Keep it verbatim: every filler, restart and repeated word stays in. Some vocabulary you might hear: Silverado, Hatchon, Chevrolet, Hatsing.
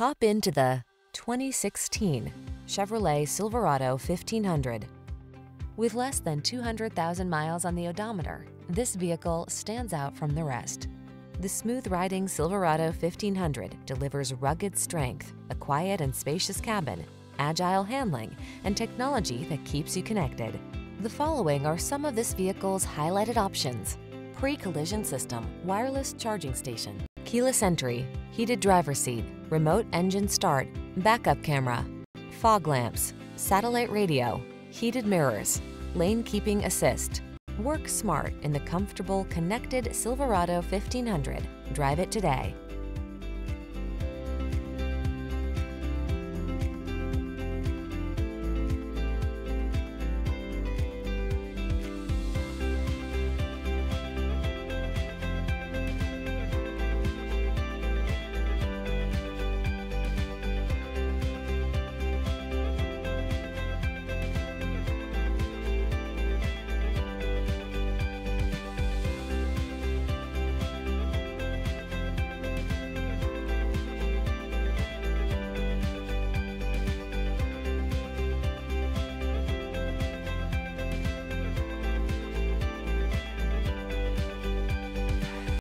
Hop into the twenty sixteen Chevrolet Silverado fifteen hundred. With less than two hundred thousand miles on the odometer, this vehicle stands out from the rest. The smooth-riding Silverado fifteen hundred delivers rugged strength, a quiet and spacious cabin, agile handling, and technology that keeps you connected. The following are some of this vehicle's highlighted options: pre-collision system, wireless charging station, keyless entry, heated driver's seat, remote engine start, backup camera, fog lamps, satellite radio, heated mirrors, lane keeping assist. Work smart in the comfortable, connected Silverado fifteen hundred. Drive it today.